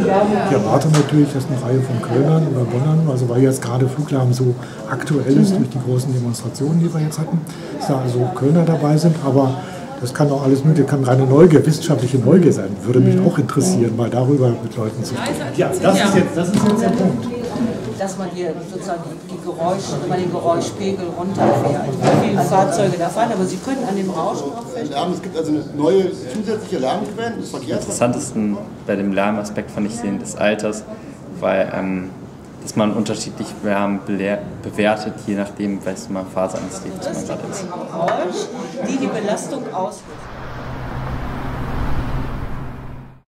Wir erwarten natürlich, dass eine Reihe von Kölnern oder Bonnern, also weil jetzt gerade Flughafen so aktuell ist durch die großen Demonstrationen, die wir jetzt hatten, dass da also Kölner dabei sind, aber das kann auch alles mögliche, kann reine Neugier, wissenschaftliche Neugier sein. Würde mich auch interessieren, mal darüber mit Leuten zu sprechen. Ja, das ist jetzt der Punkt. Dass man hier sozusagen den Geräuschpegel runterfährt. Wie viele Fahrzeuge da fahren, aber Sie können an dem Rauschen auch feststellen. Es gibt also eine neue zusätzliche Lärmquelle des Verkehrs. Am interessantesten bei dem Lärmaspekt fand ich den des Alters, weil dass man unterschiedlich Lärm bewertet, je nachdem, welche Phase eines Lebens man gerade ist. Die Belastung auslöst.